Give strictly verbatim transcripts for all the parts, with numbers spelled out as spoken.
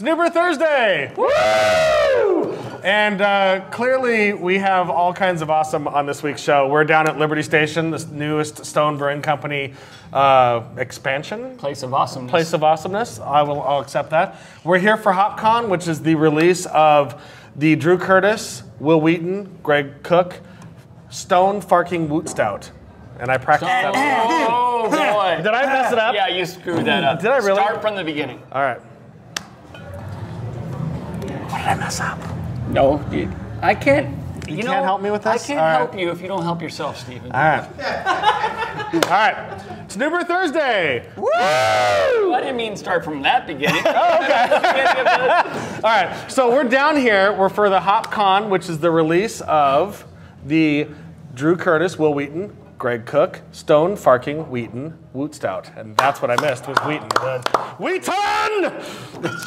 It's New Brew Thursday! Woo! And uh, clearly we have all kinds of awesome on this week's show. We're down at Liberty Station, the newest Stone Brewing Company uh, expansion. Place of awesomeness. Place of awesomeness. I will, I'll accept that. We're here for HopCon, which is the release of the Drew Curtis, Wil Wheaton, Greg Koch, Stone Farking w zero t stout. And I practiced Stone. that. Oh, boy. Did I mess it up? Yeah, you screwed that up. Did I really? Start from the beginning. All right. What did I mess up? No, you, I can't. You, you know, can't help me with this? I can't All help right. you if you don't help yourself, Stephen. All right. All right. It's New Brew Thursday. Woo! Well, I didn't mean start from that beginning. Oh, okay. All right. So we're down here. We're for the HopCon, which is the release of the Drew Curtis, Wil Wheaton, Greg Koch, Stone Farking Wheaton w zero t stout, and that's what I missed was Wheaton. Wheaton!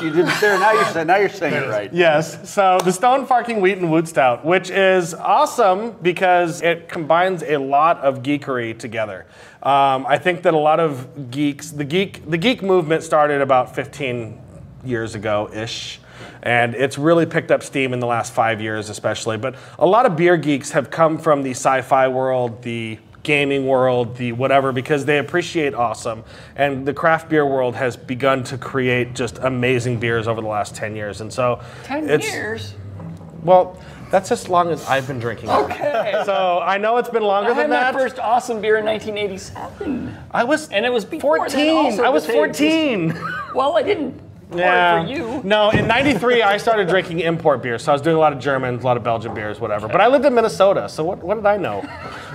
You didn't there. Now you're now you're saying it right. Yes. So the Stone Farking Wheaton w zero t stout, which is awesome because it combines a lot of geekery together. Um, I think that a lot of geeks, the geek, the geek movement started about fifteen years ago ish. And it's really picked up steam in the last five years especially. But a lot of beer geeks have come from the sci-fi world, the gaming world, the whatever, because they appreciate awesome. And the craft beer world has begun to create just amazing beers over the last ten years. And so ten it's, years? Well, that's as long as I've been drinking. Okay. So I know it's been longer I than that. I had my first awesome beer in nineteen eighty-seven. I was And it was before fourteen. I was fourteen. Just, well, I didn't. Yeah. For you. No, in ninety-three, I started drinking import beer, so I was doing a lot of German, a lot of Belgian beers, whatever. Okay. But I lived in Minnesota, so what, what did I know?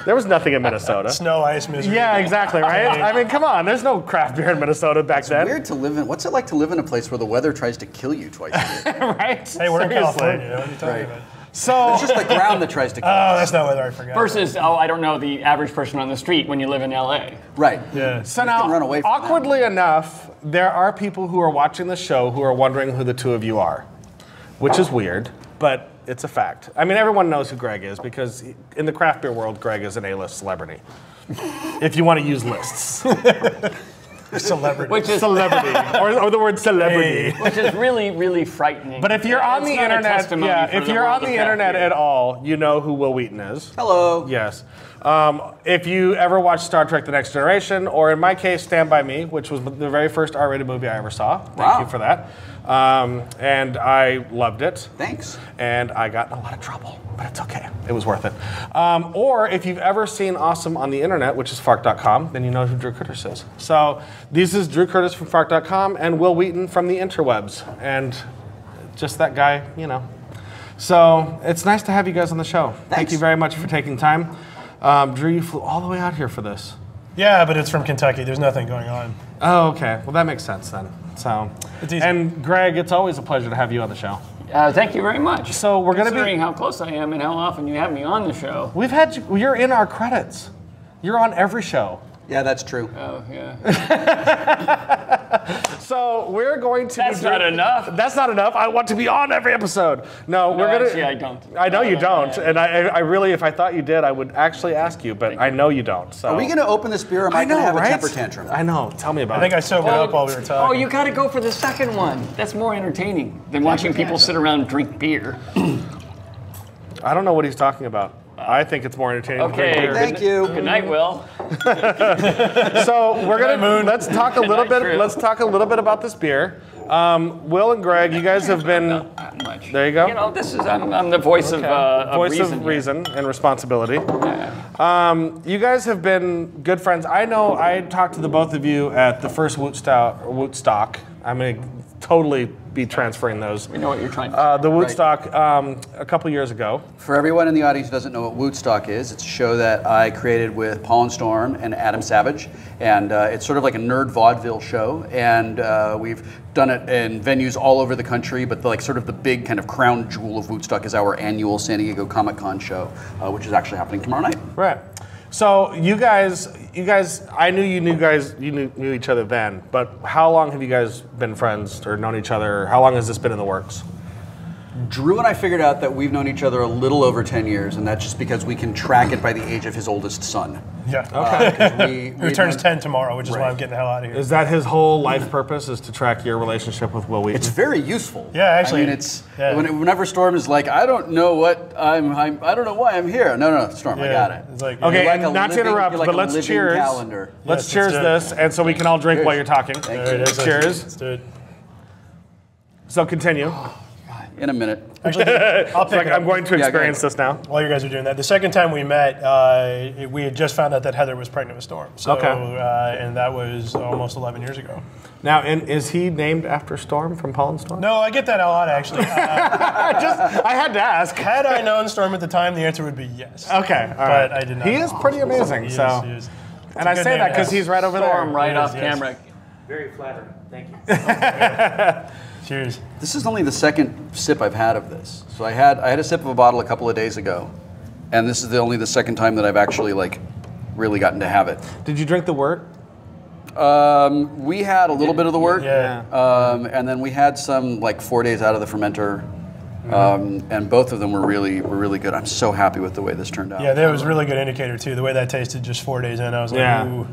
There was nothing in Minnesota. Snow, ice, misery. Yeah, exactly, right? I mean, come on, there's no craft beer in Minnesota back it's then. It's weird to live in, what's it like to live in a place where the weather tries to kill you twice a year? Right? Hey, we're Seriously. in California, what are you talking right. about? So it's just the ground that tries to kill us. Oh, that's not weather, I forgot. Versus, oh, I don't know, the average person on the street when you live in L A. Right. Yeah. So you now, run away from awkwardly them. enough, there are people who are watching the show who are wondering who the two of you are, which is weird, but it's a fact. I mean, everyone knows who Greg is because in the craft beer world, Greg is an A-list celebrity, if you want to use lists. Celebrity. Which is celebrity. or, or the word celebrity. Hey. Which is really, really frightening. But if you're on it's the internet, yeah, if the you're on the internet here. at all, you know who Wil Wheaton is. Hello. Yes. Um, if you ever watched Star Trek The Next Generation, or in my case, Stand By Me, which was the very first R rated movie I ever saw. Thank wow. you for that. Um, and I loved it. Thanks. And I got in a lot of trouble, but it's okay. It was worth it. Um, or if you've ever seen Awesome on the internet, which is Fark dot com, then you know who Drew Curtis is. So this is Drew Curtis from Fark dot com and Wil Wheaton from the interwebs. And just that guy, you know. So it's nice to have you guys on the show. Thanks. Thank you very much for taking time. Um, Drew, you flew all the way out here for this. Yeah, but it's from Kentucky. There's nothing going on. Oh, okay. Well, that makes sense then. So, it's easy. And Greg, it's always a pleasure to have you on the show. Uh, thank you very much. So we're going to be how close I am and how often you have me on the show. We've had you, you're in our credits. You're on every show. Yeah, that's true. Oh, yeah. So we're going to. That's be not enough. That's not enough. I want to be on every episode. No, no we're gonna. Actually, I don't. I know no, you no, don't, no, no, and I, I really, if I thought you did, I would actually ask you, but I know you don't. So. Are we gonna open this beer? Or am I, I know, gonna have right? a temper tantrum? I know. Tell me about it. I think I sobered oh, up while we were talking. Oh, you gotta go for the second one. That's more entertaining than watching people sit around and drink beer. I don't know what he's talking about. I think it's more entertaining. Okay, thank you. Good night, Will. So we're gonna let's talk a little bit. Let's talk a little bit about this beer. Um, Will and Greg, you guys have been. Not, not much. There you go. You know, this is I'm, I'm the voice okay. of uh, voice of reason, of reason and responsibility. Yeah. Um, you guys have been good friends. I know. I talked to the both of you at the first w zero t stock. I'm gonna totally. Be transferring those. We know what you're trying to do. Uh, the w zero t stock right. um, a couple years ago. For everyone in the audience who doesn't know what w zero t stock is, it's a show that I created with Paul and Storm and Adam Savage, and uh, it's sort of like a nerd vaudeville show, and uh, we've done it in venues all over the country, but the, like sort of the big kind of crown jewel of w zero t stock is our annual San Diego Comic-Con show, uh, which is actually happening tomorrow night. Right. So you guys, you guys, I knew you knew guys, you knew, knew each other then. But how long have you guys been friends or known each other? How long has this been in the works? Drew and I figured out that we've known each other a little over ten years, and that's just because we can track it by the age of his oldest son. Yeah. Okay. Uh, we, Who turns ten tomorrow, which is right. why I'm getting the hell out of here. Is that his whole life purpose, is to track your relationship with Wil Wheaton? It's very useful. Yeah, actually. I mean, it's, yeah. whenever Storm is like, I don't know what, I'm, I'm, I don't know why I'm here. No, no, Storm, yeah. I got it. It's like, okay, like not living, to interrupt, like but let's cheers. Calendar. Let's yes, cheers let's this, and so we can all drink cheers. While you're talking. Thank there you. It is. Cheers. Let's do it. So continue. In a minute. Actually, I'll pick like, it up. I'm going to experience yeah, go this now. While you guys are doing that, the second time we met, uh, we had just found out that Heather was pregnant with Storm. So, okay. Uh, and that was almost eleven years ago. Now, and is he named after Storm from Paul and Storm? No, I get that a lot, actually. Uh, I just, I had to ask. Had I known Storm at the time, the answer would be yes. Okay. All but right. I did not. He is pretty amazing. He so, is, he is. And I say that because he's right over Storm, there. Storm right off yes. camera. Very flattering. Thank you. Oh, cheers. This is only the second sip I've had of this. So I had I had a sip of a bottle a couple of days ago, and this is the only the second time that I've actually like really gotten to have it. Did you drink the wort? Um, we had a little bit of the wort. Yeah. Um, and then we had some like four days out of the fermenter. Um, and both of them were really were really good. I'm so happy with the way this turned out. Yeah, that was a really good indicator too. The way that tasted just four days in, I was like, yeah. ooh.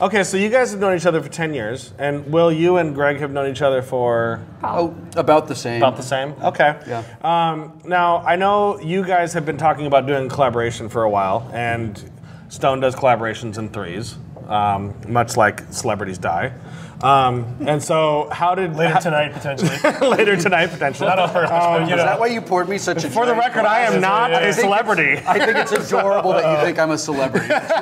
Okay, so you guys have known each other for ten years, and Wil, you and Greg have known each other for oh, about the same. About the same. Okay. Yeah. Um, now I know you guys have been talking about doing collaboration for a while, and Stone does collaborations in threes, um, much like celebrities die. Um, and so, how did later how, tonight potentially? later tonight potentially. Not on purpose. Um, is know. That why you poured me such a? For the record, I am not I a celebrity. I think it's adorable that you think I'm a celebrity. That's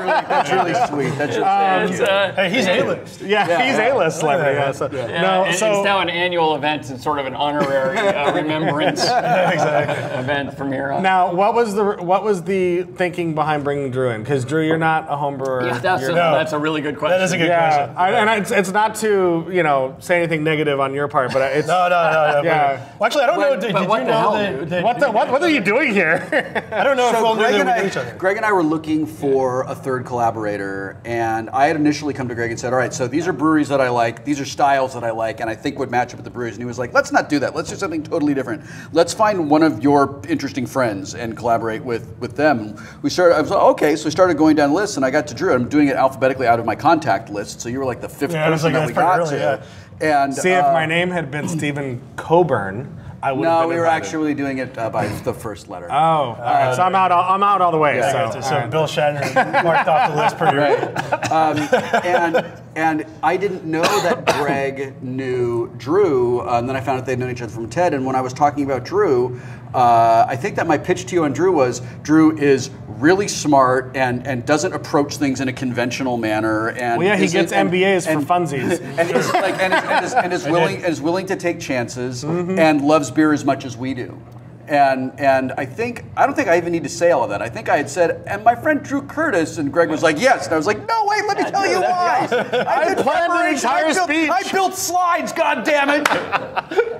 really, that's really sweet. That's just. Um, uh, hey, he's A-list. Yeah, yeah, he's yeah. A-list celebrity. Yeah, so, yeah. No, it, so, it's now an annual event and sort of an honorary uh, remembrance yeah, exactly. event from here on. Now, what was the what was the thinking behind bringing Drew in? Because Drew, you're not a home brewer. Yeah, that's, a, no. that's a really good question. That is a good yeah. question. I, and I, it's, it's not too. To, you know, say anything negative on your part, but it's no, no, no, no. Yeah. Well, actually, I don't but, know. Did, did what you know that, that, what, the, what, what are you doing here? I don't know. So if we'll Greg and I, each other. Greg and I were looking for a third collaborator, and I had initially come to Greg and said, "All right, so these are breweries that I like, these are styles that I like, and I think would match up with the breweries." And he was like, "Let's not do that. Let's do something totally different. Let's find one of your interesting friends and collaborate with with them." We started. I was like, "Okay," so we started going down lists, and I got to Drew. I'm doing it alphabetically out of my contact list, so you were like the fifth yeah, person. We got early, to. Yeah. And, see, uh, if my name had been Stephen Coburn, I would. No, have been we were invited. Actually doing it uh, by the first letter. Oh, all uh, right. So I'm out. All, I'm out all the way. Yeah, so, so, so right. Bill Shatner marked off the list pretty right. Um, and and I didn't know that Greg knew Drew. Uh, and then I found out they'd known each other from TED. And when I was talking about Drew, uh, I think that my pitch to you on Drew was Drew is really smart and and doesn't approach things in a conventional manner. And well, yeah, he gets and, M B As and, for funsies. And is like and is, and is, and is willing is willing to take chances mm-hmm. and loves beer as much as we do. And and I think I don't think I even need to say all of that. I think I had said, and my friend Drew Curtis, and Greg was like, yes. And I was like, no, wait, let me tell you why. I, I planned an entire speech. Built, I built slides, goddammit.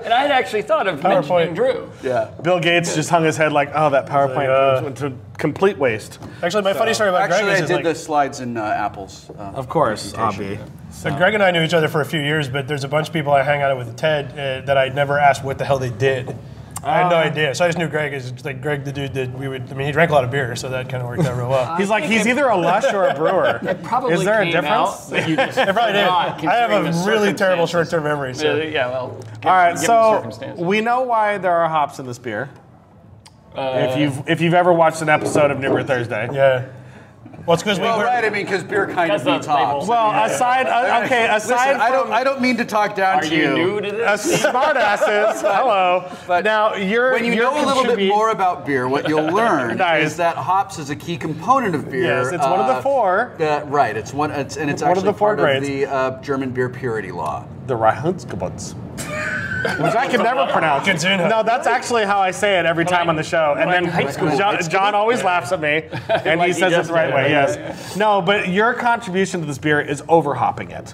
And I had actually thought of PowerPoint mentioning Drew. Yeah. Bill Gates yeah. just hung his head like, oh, that PowerPoint went to complete waste. Actually, my so, funny story about actually, Greg is I did like, the slides in uh, Apple's. Uh, of course, obviously. So Greg and I knew each other for a few years, but there's a bunch of people I hang out with at TED uh, that I never asked what the hell they did. I had no idea, so I just knew Greg is like Greg, the dude that we would. I mean, he drank a lot of beer, so that kind of worked out real well. He's like, he's either a lush or a brewer. It probably is there a difference? You just it probably did. I have a really terrible short-term memory. So. Yeah, yeah, well. All right, so we know why there are hops in this beer. Uh, if you've if you've ever watched an episode of New Beer Thursday, yeah. Well, it's because well, we were right. I mean, because beer kind of beats hops. Well, yeah. aside, uh, okay, aside. Listen, from, I don't, I don't mean to talk down Are to you. Are you new to this? Smartasses. Hello. But now, you're when you you're know a little bit more about beer, what you'll learn nice. Is that hops is a key component of beer. Yes, it's uh, one of the four. Uh, right. It's one. It's and it's one actually of the four part grades. Of the uh, German beer purity law. The Reinheitsgebot. Which I can never pronounce. No, that's actually how I say it every time on the show. And then John, John always laughs at me, and he says it the right way, yes. No, but your contribution to this beer is overhopping it.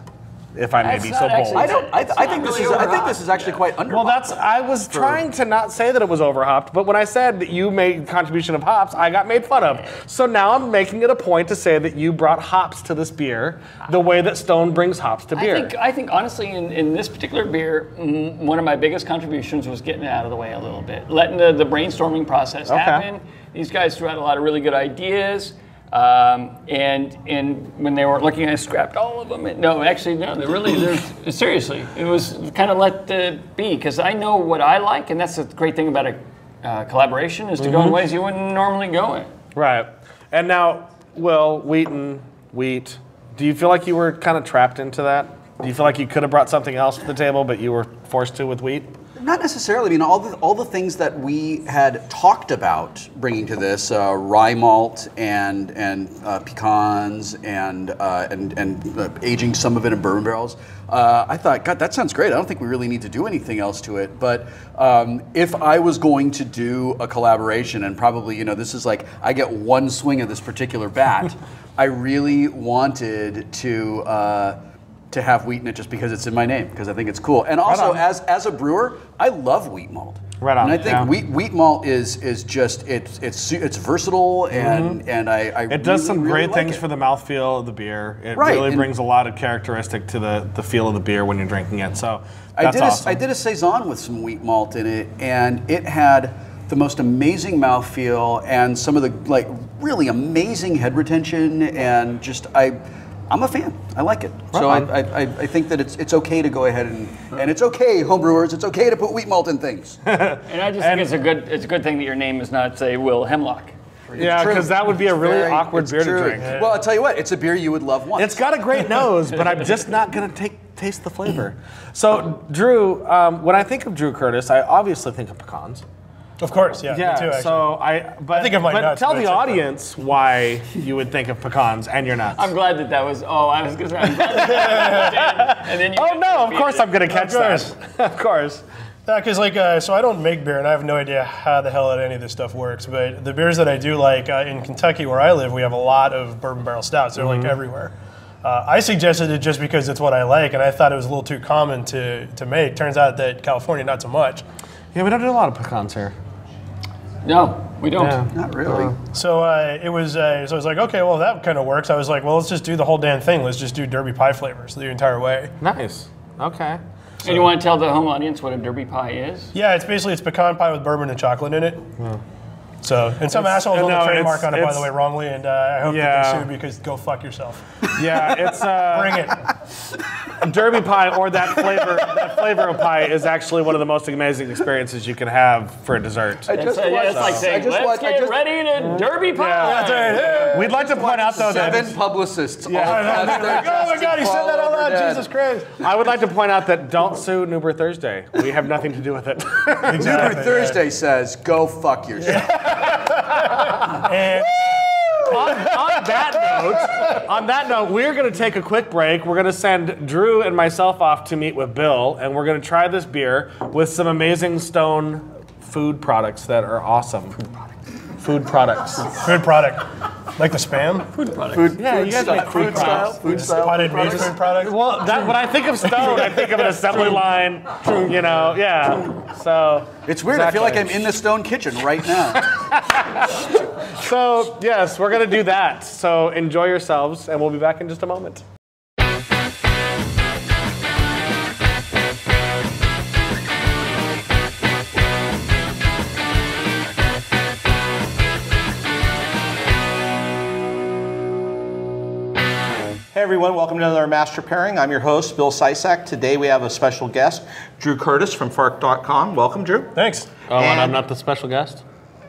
if I may that's be so bold. I don't. I, I think really this is. I think this is actually yeah. quite underhopped. Well, that's. I was trying to not say that it was overhopped, but when I said that you made contribution of hops, I got made fun of. So now I'm making it a point to say that you brought hops to this beer the way that Stone brings hops to beer. I think. I think honestly, in, in this particular beer, one of my biggest contributions was getting it out of the way a little bit, letting the, the brainstorming process okay. happen. These guys threw out a lot of really good ideas. Um, and and when they were looking, I scrapped all of them. And, no, actually, no. They really, seriously, it was kind of let the be because I know what I like, and that's the great thing about a uh, collaboration is to mm-hmm. go in ways you wouldn't normally go in. Right. And now, Wil Wheaton, Wheat. Do you feel like you were kind of trapped into that? Do you feel like you could have brought something else to the table, but you were forced to with Wheat? Not necessarily. I mean, all the all the things that we had talked about bringing to this, uh, rye malt and and uh, pecans and uh, and and uh, aging some of it in bourbon barrels. Uh, I thought, God, that sounds great. I don't think we really need to do anything else to it. But um, if I was going to do a collaboration, and probably, you know, this is like I get one swing at this particular bat, I really wanted to. Uh, to have wheat in it just because it's in my name, because I think it's cool. And also, right as as a brewer, I love wheat malt. Right on. And I think yeah. wheat wheat malt is is just it's it's it's versatile and mm-hmm. and I, I it does really, some great really like things it. For the mouthfeel of the beer. It right. really and brings a lot of characteristic to the the feel of the beer when you're drinking it. So that's I did awesome. a, I did a saison with some wheat malt in it, and it had the most amazing mouthfeel and some of the like really amazing head retention and just I. I'm a fan. I like it. Right so I, I, I think that it's it's okay to go ahead and and it's okay, homebrewers. It's okay to put wheat malt in things. And I just and think it's a good it's a good thing that your name is not say Wil Hemlock. Yeah, because that would be a really very, awkward beer true. to drink. Yeah. Well, I'll tell you what, it's a beer you would love once. It's got a great nose, but I'm just not gonna take taste the flavor. So Drew, um, when I think of Drew Curtis, I obviously think of pecans. Of course, yeah. Yeah. Me too, actually. So I, but, I think of my but nuts, tell but the audience fun. why you would think of pecans and your nuts. I'm glad that that was. Oh, I was going to. And then you. Oh no! Of course, it. I'm going to catch that. Of course. Yeah, because like, uh, so I don't make beer, and I have no idea how the hell any of this stuff works. But the beers that I do like uh, in Kentucky, where I live, we have a lot of bourbon barrel stouts. They're mm-hmm. like everywhere. Uh, I suggested it just because it's what I like, and I thought it was a little too common to to make. Turns out that California, not so much. Yeah, we don't do a lot of pecans here. No, we don't. Yeah. Not really. Uh, so uh, it was. Uh, so I was like, okay, well that kind of works. I was like, well, let's just do the whole damn thing. Let's just do Derby pie flavors the entire way. Nice. Okay. So and you want to tell the home audience what a Derby pie is? Yeah, it's basically it's pecan pie with bourbon and chocolate in it. Yeah. So and some it's, assholes uh, own no, the trademark on it, by the way, wrongly, and uh, I hope yeah. that they sue because go fuck yourself. Yeah, it's uh, bring it. Derby pie or that flavor, that flavor of pie is actually one of the most amazing experiences you can have for a dessert. I just it's, watched, yeah, it's like saying, I just let's watched, get I just, ready to Derby pie. Yeah, yeah. Right. We'd like to point out though seven that seven publicists. Yeah. All yeah. Like, oh my God, he said that out loud. Dead. Jesus Christ! I would like to point out that don't sue Newber Thursday. We have nothing to do with it. Exactly. Newber Thursday says, go fuck yourself. Yeah. And on, on that note, on that note, we're going to take a quick break. We're going to send Drew and myself off to meet with Bill, and we're going to try this beer with some amazing Stone food products that are awesome. Food products. Food products. Food product. Like the spam? Food products. Food, yeah, food you guys style, make food, food style. Food yeah. style. Potted meat food products. Well, that, when I think of Stone, I think of an assembly line. You know, yeah. So it's weird. Exactly. I feel like I'm in the Stone kitchen right now. So yes, we're gonna do that. So enjoy yourselves, and we'll be back in just a moment. Hey everyone, welcome to another Master Pairing. I'm your host, Bill Sysak. Today we have a special guest, Drew Curtis from Fark dot com. Welcome, Drew. Thanks. Oh, and, and I'm not the special guest?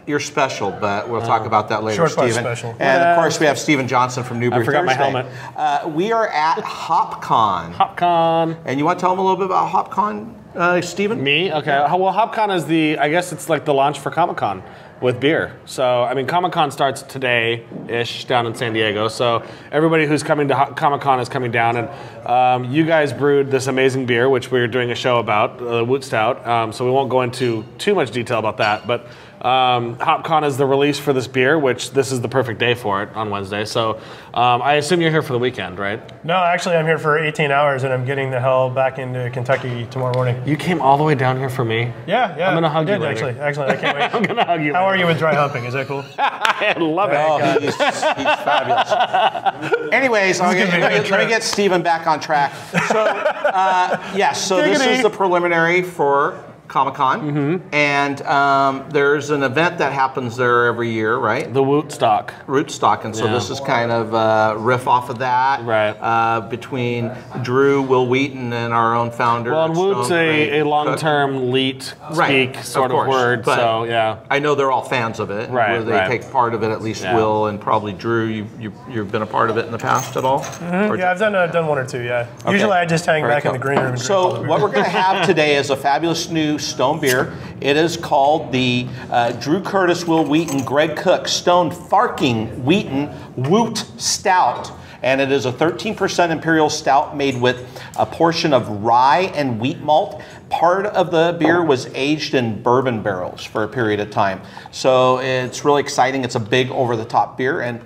You're special, but we'll uh, talk about that later, Stephen. Special. And yeah. of course we have Stephen Johnson from Newber Thursday. I forgot Thursday. my helmet. Uh, we are at HopCon. HopCon. And you want to tell them a little bit about HopCon, uh, Stephen? Me? Okay. Well, HopCon is the, I guess it's like the launch for Comic-Con. With beer. So, I mean, Comic-Con starts today-ish down in San Diego. So everybody who's coming to Comic-Con is coming down. And um, you guys brewed this amazing beer, which we we're doing a show about, the uh, w zero zero tstock. Um, so we won't go into too much detail about that. But Um, HopCon is the release for this beer, which this is the perfect day for it on Wednesday. So um, I assume you're here for the weekend, right? No, actually I'm here for eighteen hours and I'm getting the hell back into Kentucky tomorrow morning. You came all the way down here for me? Yeah, yeah. I'm going to hug you, you did, later. Actually, actually, I can't wait. I'm going to hug you. How later. Are you with dry humping? Is that cool? I love it. Oh, God. He's, he's fabulous. Anyways, I'll get, let, me, let me get Steven back on track. So, uh, yes, yeah, so Giggity. This is the preliminary for Comic-Con, mm-hmm. and um, there's an event that happens there every year, right? The w zero t stock. w zero t stock, and so yeah. this is kind of a riff off of that, right? Uh, between Drew, Wil Wheaton, and our own founder. Well, w zero t's a, a long-term leet speak right, sort of, course, of word, but so yeah. I know they're all fans of it, right? Where they right. take part of it, at least yeah. Will and probably Drew. You, you you've been a part of it in the past at all? Mm-hmm. Yeah, I've done uh, done one or two. Yeah, okay. Usually I just hang all back right, in the green room. So what we're gonna have today is a fabulous new Stone beer. It is called the uh, Drew Curtis, Wil Wheaton, Greg Koch, Stone Farking Wheaton w zero t stout. And it is a thirteen percent imperial stout made with a portion of rye and wheat malt. Part of the beer was aged in bourbon barrels for a period of time. So it's really exciting. It's a big over-the-top beer. And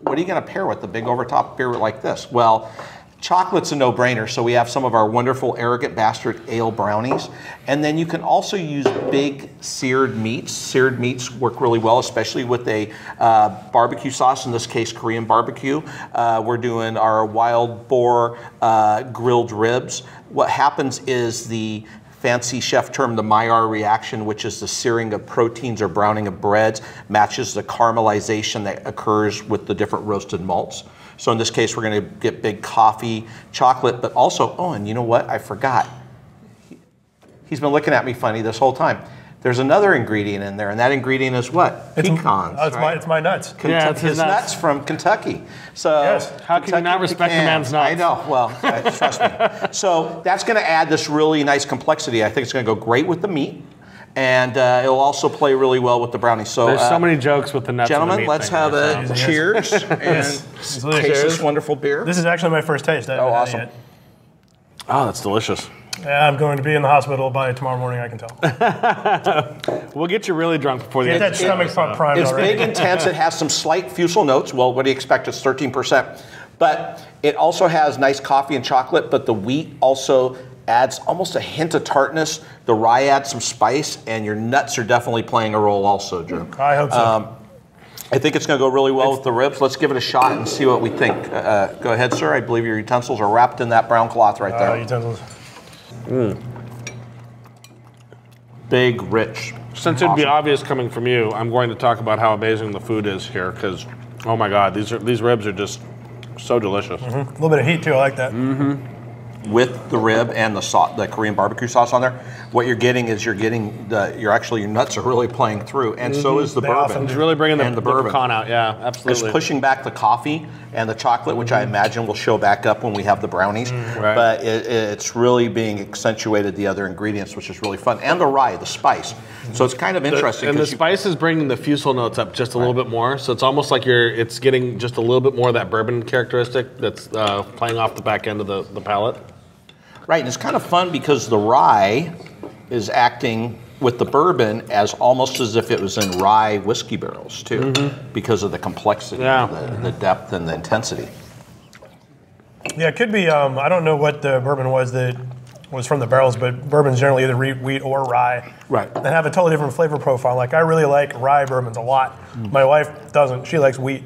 what are you going to pair with a big over-the-top beer like this? Well, chocolate's a no-brainer, so we have some of our wonderful Arrogant Bastard Ale brownies. And then you can also use big seared meats. Seared meats work really well, especially with a uh, barbecue sauce, in this case Korean barbecue. Uh, we're doing our wild boar uh, grilled ribs. What happens is the fancy chef term, the Maillard reaction, which is the searing of proteins or browning of breads, matches the caramelization that occurs with the different roasted malts. So in this case, we're going to get big coffee, chocolate, but also, oh, and you know what? I forgot. He's been looking at me funny this whole time. There's another ingredient in there, and that ingredient is what? It's, pecans. Oh, it's, right? my, it's my nuts. Kentucky, yeah, it's his, his nuts. nuts from Kentucky. So yes. How Kentucky can you not respect pecan. the man's nuts? I know. Well, I, trust me. So that's going to add this really nice complexity. I think it's going to go great with the meat. And uh, it'll also play really well with the brownies. So there's uh, so many jokes with the nuts. Gentlemen, and the meat let's thing have right a now. cheers and yes. taste cheers. this wonderful beer. This is actually my first taste. I oh, awesome! Yet. Oh, that's delicious. Yeah, I'm going to be in the hospital by tomorrow morning. I can tell. We'll get you really drunk before the end. That stomach pump primed already. It's big, intense. It has some slight fusel notes. Well, what do you expect? It's thirteen percent, but it also has nice coffee and chocolate. But the wheat also adds almost a hint of tartness. The rye adds some spice, and your nuts are definitely playing a role also, Drew. I hope so. Um, I think it's going to go really well it's, with the ribs. Let's give it a shot and see what we think. Uh, go ahead, sir. I believe your utensils are wrapped in that brown cloth right there. Uh, utensils. Mm. Big, rich. Since awesome. It'd be obvious coming from you, I'm going to talk about how amazing the food is here because, oh my God, these are, these ribs are just so delicious. Mm-hmm. A little bit of heat too. I like that. Mm-hmm. With the rib and the sauce, the Korean barbecue sauce on there, what you're getting is you're getting the you're actually your nuts are really playing through, and mm-hmm. so is the they bourbon. It's really bringing the, and the, the pecan out, yeah, absolutely. It's pushing back the coffee and the chocolate, which mm-hmm. I imagine will show back up when we have the brownies. Mm, right. But it, it's really being accentuated the other ingredients, which is really fun, and the rye, the spice. Mm-hmm. So it's kind of interesting. The, and the you, spice is bringing the fusel notes up just a right. little bit more, so it's almost like you're it's getting just a little bit more of that bourbon characteristic that's uh, playing off the back end of the, the palate. Right, and it's kind of fun because the rye is acting with the bourbon as almost as if it was in rye whiskey barrels too, mm-hmm. because of the complexity, yeah. the, mm-hmm. the depth, and the intensity. Yeah, it could be. Um, I don't know what the bourbon was that was from the barrels, but bourbons generally either wheat or rye, right? And have a totally different flavor profile. Like I really like rye bourbons a lot. Mm. My wife doesn't; she likes wheat.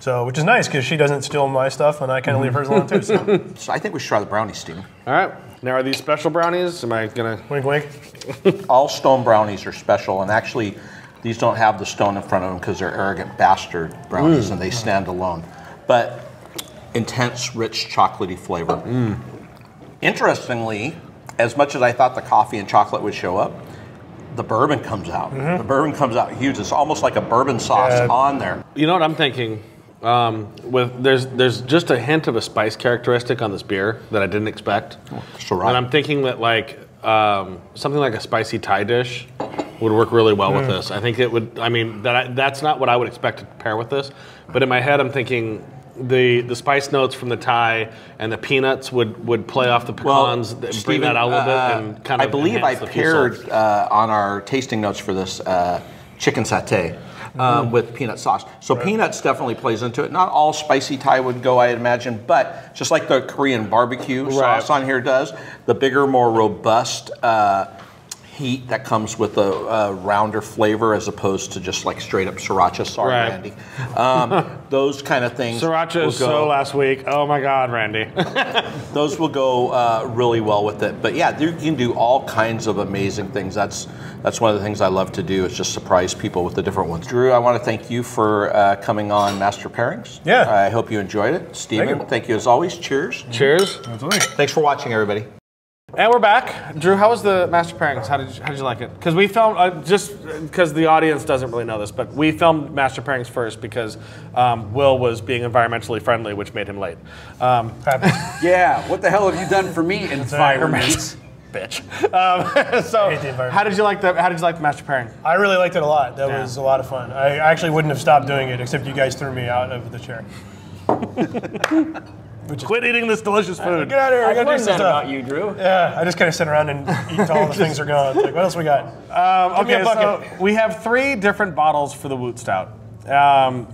So, which is nice because she doesn't steal my stuff and I kind of leave hers alone too. So. So I think we should try the brownies, Steven. All right. Now, are these special brownies? Am I gonna wink, wink? All Stone brownies are special, and actually, these don't have the stone in front of them because they're Arrogant Bastard brownies, mm. and they stand alone. But intense, rich, chocolatey flavor. Mm. Interestingly, as much as I thought the coffee and chocolate would show up, the bourbon comes out. Mm-hmm. The bourbon comes out huge. It's almost like a bourbon sauce yeah. on there. You know what I'm thinking? Um, with there's there's just a hint of a spice characteristic on this beer that I didn't expect, sure. and I'm thinking that like um, something like a spicy Thai dish would work really well mm. with this. I think it would. I mean that I, that's not what I would expect to pair with this, but in my head I'm thinking the the spice notes from the Thai and the peanuts would would play off the pecans, well, Steven, bring that out a little uh, bit, and kind of. I believe I paired uh, on our tasting notes for this. Uh, chicken satay um, mm. with peanut sauce. So right. peanuts definitely plays into it. Not all spicy Thai would go, I imagine, but just like the Korean barbecue right. sauce on here does, the bigger, more robust uh, heat that comes with a, a rounder flavor as opposed to just like straight up sriracha. Sorry, right. Randy. Um, those kind of things. Sriracha is so last week. Oh my God, Randy. Those will go uh, really well with it. But yeah, you can do all kinds of amazing things. That's that's one of the things I love to do is just surprise people with the different ones. Drew, I want to thank you for uh, coming on Master Pairings. Yeah. I hope you enjoyed it. Steven, thank you, thank you as always. Cheers. Cheers. Absolutely. Thanks for watching, everybody. And we're back. Drew, how was the Master Pairings? How did you, how did you like it? Because we filmed, uh, just because the audience doesn't really know this, but we filmed Master Pairings first because um, Will was being environmentally friendly, which made him late. Um, yeah, what the hell have you done for me, environment? Bitch. Um, so, how did you like the How did you like the Master Pairing? I really liked it a lot. That yeah. was a lot of fun. I actually wouldn't have stopped doing it, except you guys threw me out of the chair. Quit eating this delicious food. Get out of here. I, I got to do something about you, Drew. Yeah, I just kind of sit around and eat until all the things are gone. It's like, what else we got? Um, okay, so we have three different bottles for the w zero t stout. Um,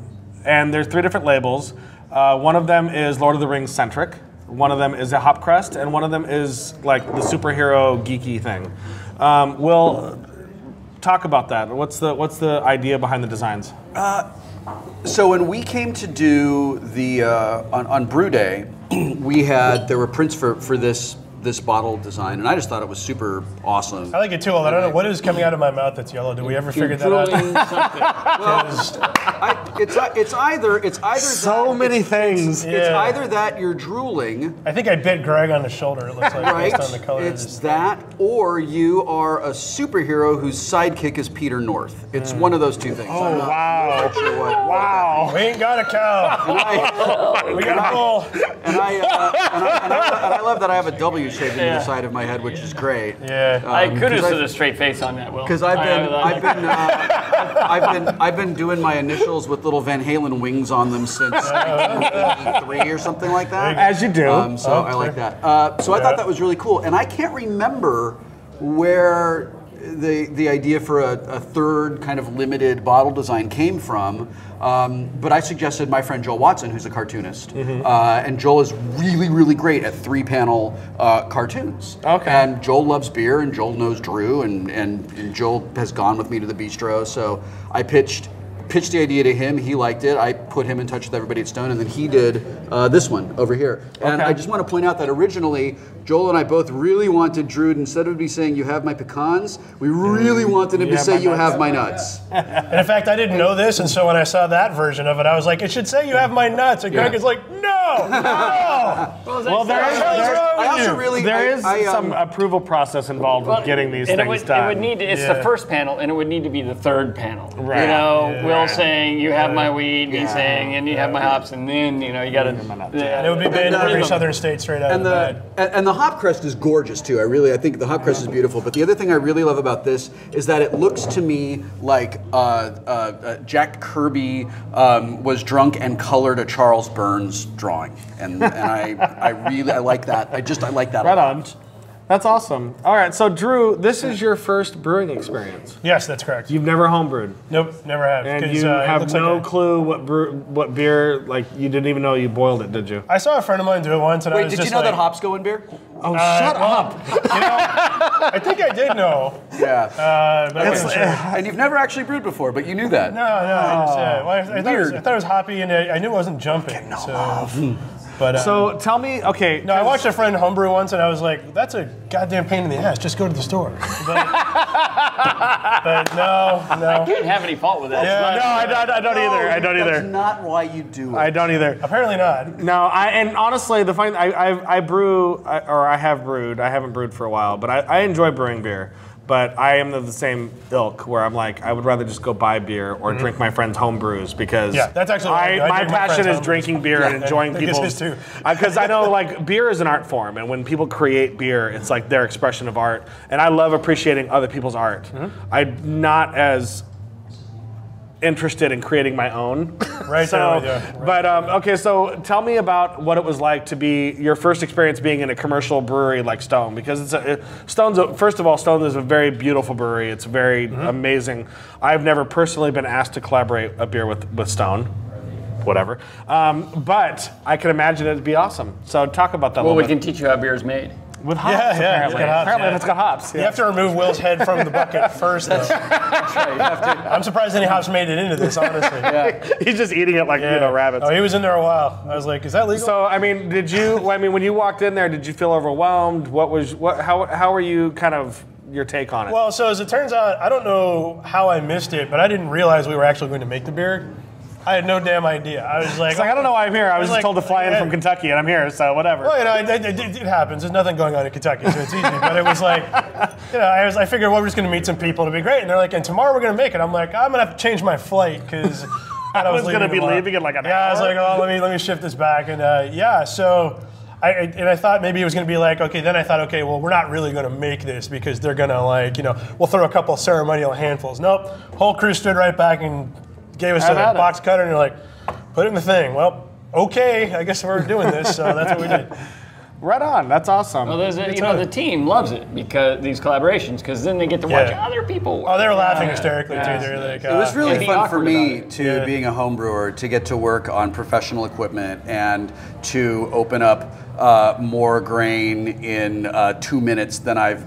and there's three different labels. Uh, one of them is Lord of the Rings centric. One of them is a hop crest. And one of them is like the superhero geeky thing. Um, we'll talk about that. What's the, what's the idea behind the designs? Uh, So when we came to do the uh, on, on Brew Day, we had there were prints for for this this bottle design, and I just thought it was super awesome. I like it too. Although I don't know what is coming out of my mouth that's yellow. Did we ever figure that out? Well, I, it's it's either it's either so that, many it's, things. It's, yeah. it's either that you're drooling. I think I bit Greg on the shoulder. It looks like right? based on the color. It's that, thing. Or you are a superhero whose sidekick is Peter North. It's mm. one of those two things. Oh I'm not, wow! Not sure what, wow! What we ain't got a cow. I, we got a bull. And I uh, and I, and I, and I love that I have a W. Shaving yeah. the side of my head, which yeah. is great. Yeah, um, I could have stood a straight face on that, Will. Because I've been, I've been, uh, I've been, I've been doing my initials with little Van Halen wings on them since nineteen eighty-three or something like that. As you do. Um, so oh, I like that. Uh, so yeah. I thought that was really cool, and I can't remember where the the idea for a, a third kind of limited bottle design came from. Um, but I suggested my friend Joel Watson, who's a cartoonist, mm-hmm. uh, and Joel is really, really great at three-panel uh, cartoons. Okay. And Joel loves beer, and Joel knows Drew, and, and, and Joel has gone with me to the bistro. So I pitched pitched the idea to him. He liked it. I put him in touch with everybody at Stone, and then he did uh, this one over here. And okay. I just want to point out that originally, Joel and I both really wanted Drew, instead of me saying, you have my pecans, we really wanted him to say, you have my nuts. And in fact, I didn't know this, and so when I saw that version of it, I was like, it should say, you have my nuts. And Greg yeah. is like, no, no. Well, there is, there, I also really, there I, is I, um, some approval process involved well, with getting these things it would, done. It would need to, it's yeah. the first panel, and it would need to be the third panel. Right. You know, yeah. Will saying, you have my weed, me yeah. saying, and you yeah. have my hops, and then, you know, you got to. Yeah. And it would be banned in every southern state straight out and of the And the hop crest is gorgeous too. I really, I think the hop crest is beautiful. But the other thing I really love about this is that it looks to me like uh, uh, uh, Jack Kirby um, was drunk and colored a Charles Burns drawing, and, and I, I really, I like that. I just, I like that. Right on. That's awesome. All right, so Drew, this is your first brewing experience. Yes, that's correct. You've never homebrewed. Nope, never have. And you uh, have no like clue what brew, what beer, like you didn't even know you boiled it, did you? I saw a friend of mine do it once, and Wait, I was just Wait, did you know like, that hops go in beer? Oh, uh, shut up. You know, I think I did know. Yeah. Uh, but okay. sure. And you've never actually brewed before, but you knew that. No, no. I, just, uh, well, I, I, thought, it was, I thought it was hoppy, and I, I knew it wasn't jumping. No. So. But, um, so tell me, okay. No, I watched a friend homebrew once, and I was like, "That's a goddamn pain in the ass. Just go to the store." But, but no, no. I can't have any fault with that. Yeah, not, no, I, I don't no, either. I don't that's either. That's not why you do it. I don't either. Apparently not. No, I and honestly, the funny, I, I, I brew, I, or I have brewed. I haven't brewed for a while, but I, I enjoy brewing beer. But I am of the same ilk where I'm like, I would rather just go buy beer or mm-hmm. drink my friend's home brews because yeah, that's actually I, I my passion my is drinking beer yeah, and enjoying people. Because I know like beer is an art form, and when people create beer, it's like their expression of art. And I love appreciating other people's art. Mm-hmm. I'm not as interested in creating my own. Right. So, there, yeah. Right. But um, okay, so tell me about what it was like to be your first experience being in a commercial brewery like Stone, because it's a, it, Stone's a, first of all, Stone is a very beautiful brewery. It's very mm-hmm. amazing. I've never personally been asked to collaborate a beer with with Stone. Whatever, um, but I can imagine it'd be awesome. So talk about that. Well, a little we bit. Can teach you how beer is made. With hops, yeah, yeah, apparently. It's got hops, apparently yeah. It's got hops. Yeah. You have to remove Will's head from the bucket first, though. That's right. You have to. I'm surprised any hops made it into this, honestly. Yeah. He's just eating it like yeah. you know rabbits. Oh, he was in there a while. I was like, is that legal? So I mean, did you? I mean, when you walked in there, did you feel overwhelmed? What was what? How how were you kind of? Your take on it? Well, so as it turns out, I don't know how I missed it, but I didn't realize we were actually going to make the beer. I had no damn idea. I was like, like I don't know why I'm here. I was, I was just like, told to fly in from Kentucky, and I'm here, so whatever. Well, you know, it, it, it, it happens. There's nothing going on in Kentucky, so it's easy. But it was like, you know, I was, I figured, well, we're just going to meet some people. It'll be great. And they're like, and tomorrow we're going to make it. I'm like, I'm going to have to change my flight because I, I was, was going to be tomorrow. Leaving in like an yeah, hour. Yeah, I was like, oh, let me let me shift this back, and uh, yeah, so. I, and I thought maybe it was going to be like, okay, then I thought, okay, well, we're not really going to make this because they're going to like, you know, we'll throw a couple ceremonial handfuls. Nope. Whole crew stood right back and gave us a box cutter and they're like, put it in the thing. Well, okay, I guess we're doing this. So that's what we did. Right on. That's awesome. Well, there's a, you know, the team loves it because these collaborations, because then they get to watch yeah. other people work. Oh, they were laughing yeah. hysterically yeah. too. They were like, uh, it was really yeah, fun for me to yeah. being a home brewer to get to work on professional equipment and to open up uh, more grain in uh, two minutes than I've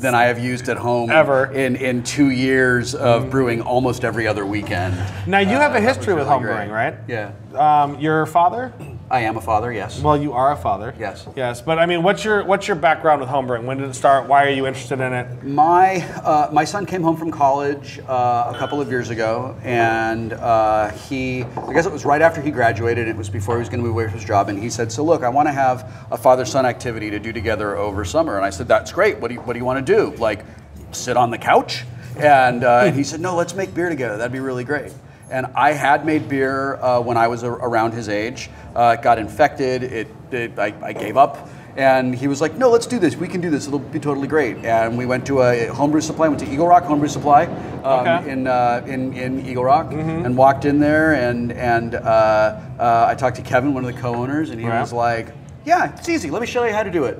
than I have used at home ever in in two years of mm-hmm. brewing almost every other weekend. Now you uh, have a history with really home brewing, right? Yeah. Um, your father. I am a father, yes. Well, you are a father. Yes. Yes, but I mean, what's your what's your background with homebrewing? When did it start? Why are you interested in it? My uh, my son came home from college uh, a couple of years ago, and uh, he, I guess it was right after he graduated, and it was before he was going to move away from his job, and he said, so look, I want to have a father-son activity to do together over summer. And I said, that's great. What do you, what do you want to do? Like, sit on the couch? And, uh, and he said, no, let's make beer together. That'd be really great. And I had made beer uh, when I was a around his age. Uh, it got infected. It, it I, I gave up. And he was like, no, let's do this. We can do this. It'll be totally great. And we went to a homebrew supply. Went to Eagle Rock Homebrew Supply um, okay. in, uh, in in Eagle Rock, mm-hmm. and walked in there. And and uh, uh, I talked to Kevin, one of the co-owners, and he right. was like, yeah, it's easy. Let me show you how to do it.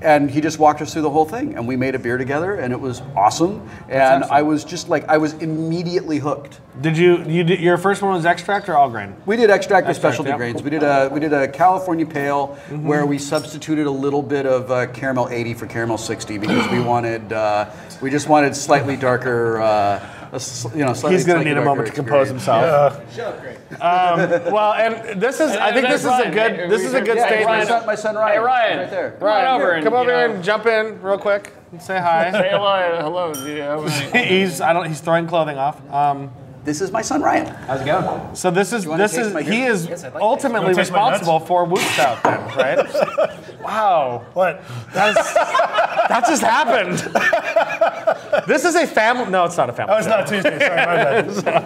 And he just walked us through the whole thing, and we made a beer together, and it was awesome. And I was just like, I was immediately hooked. Did you? You did, your first one was extract or all grain? We did extract, extract with specialty yeah. grains. We did a we did a California Pale mm-hmm. where we substituted a little bit of uh, caramel eighty for caramel sixty because we wanted uh, we just wanted slightly darker. Uh, A, you know, he's going to need a moment experience. To compose himself. Yeah. Shut up, Greg. Um, well, and this is, and I think this is Ryan. A good, this is a good yeah, statement. My son, my son Ryan. Hey, Ryan. Right there. Ryan, Ryan over and, come over here and jump in real quick and say hi. Say hello. Hello. he's, I don't, he's throwing clothing off. Um, This is my son Ryan. How's it going? So this is this is he is yes, like ultimately responsible for w zero tst out, then, right? Wow. What? That, is, that just happened. This is a family. No, it's not a family. Oh, it's not a Tuesday. Sorry, my bad. So.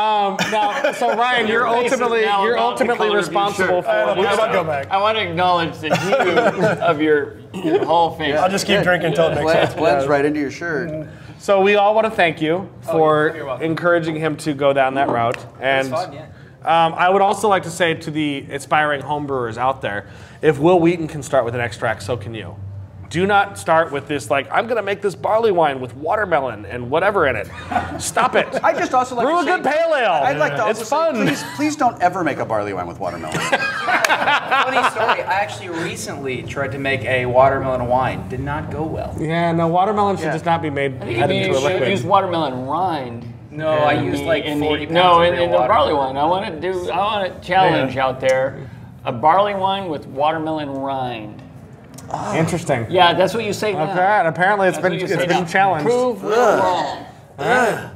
Um, now, so Ryan, you're ultimately you're ultimately responsible for. I, we don't go back. I want to acknowledge the hue of your, your whole face. I'll just keep yeah. drinking until yeah. it makes sense. Blends right into your shirt. Mm. So we all want to thank you for oh, encouraging him to go down that route. And fun, yeah. um, I would also like to say to the aspiring homebrewers out there, if Wil Wheaton can start with an extract, so can you. Do not start with this, like, I'm going to make this barley wine with watermelon and whatever in it. Stop it. I just also like Brew to say, a good pale ale. I'd like to also it's fun. Say, please, please don't ever make a barley wine with watermelon. Funny story, I actually recently tried to make a watermelon wine. Did not go well. Yeah, no, watermelon should yeah. just not be made I think into you a should liquid. Use watermelon rind. No, I used like forty the, No, in, in the barley wine. I want to do, I want to challenge yeah. out there a barley wine with watermelon rind. Oh. Interesting. Yeah, that's what you say now. Okay, apparently it's that's been it's been now. Challenged. Prove wrong. Right.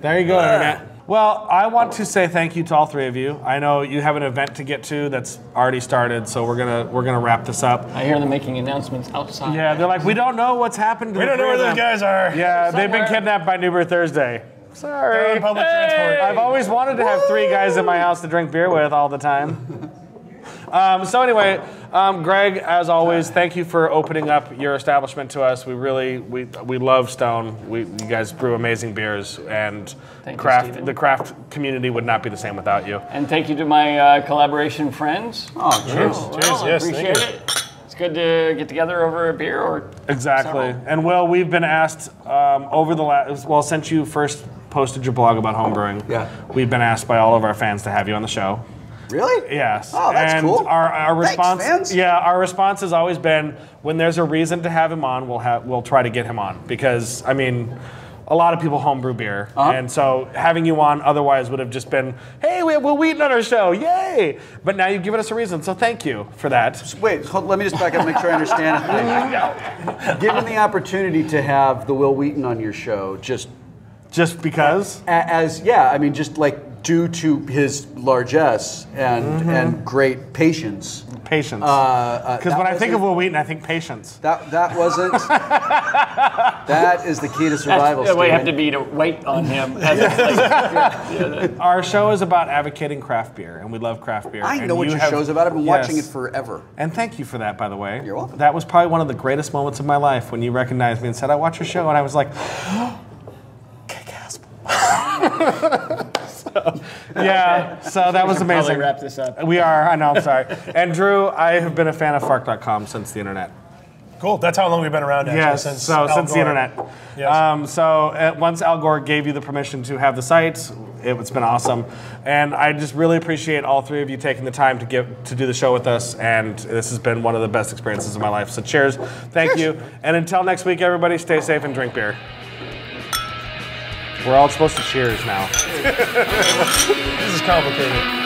There you go, Ugh. Internet. Well, I want to say thank you to all three of you. I know you have an event to get to that's already started, so we're gonna we're gonna wrap this up. I hear them making announcements outside. Yeah, they're like, we don't know what's happened. To we the don't know where those guys are. Yeah, somewhere. They've been kidnapped by Newber Thursday. Sorry. They're on public hey. Transport. I've always wanted to have three guys in my house to drink beer with all the time. Um, so anyway, um, Greg, as always, thank you for opening up your establishment to us. We really, we we love Stone. We, you guys brew amazing beers, and thank craft you, the craft community would not be the same without you. And thank you to my uh, collaboration friends. Oh, cheers! Oh, cheers! Well, yes, appreciate thank you. it. It's good to get together over a beer or exactly. Several. And Will, we've been asked um, over the last well since you first posted your blog about homebrewing. Yeah, we've been asked by all of our fans to have you on the show. Really? Yes. Oh, that's and cool. Our, our response, Thanks, fans. Yeah, our response has always been when there's a reason to have him on, we'll have we'll try to get him on because I mean, a lot of people homebrew beer, uh-huh. and so having you on otherwise would have just been, hey, we have Wil Wheaton on our show, yay! But now you've given us a reason, so thank you for that. Wait, hold, let me just back up and make sure I understand. Given the opportunity to have the Wil Wheaton on your show, just just because, as, as yeah, I mean, just like. Due to his largesse and mm-hmm. and great patience. Patience. Because uh, uh, when I think of Wil Wheaton, I think patience. That that wasn't. That is the key to survival. That's, we have to be to wait on him. As yeah. Like, yeah. Yeah, yeah. Our show is about advocating craft beer, and we love craft beer. I and know what you your have, show's about. I've been yes. watching it forever. And thank you for that, by the way. You're welcome. That was probably one of the greatest moments of my life when you recognized me and said, "I watch your show," and I was like, "Kick ass." Yeah, so that was amazing. Probably wrap this up. We are, I know, I'm sorry. And Drew, I have been a fan of Fark dot com since the internet. Cool, that's how long we've been around actually. Yes, since so Al since Gore. the internet. Yes. Um, so uh, once Al Gore gave you the permission to have the site, it, it's been awesome. And I just really appreciate all three of you taking the time to give to do the show with us, and this has been one of the best experiences of my life. So cheers, thank cheers. you. And until next week, everybody, stay safe and drink beer. We're all supposed to cheers now. This is complicated.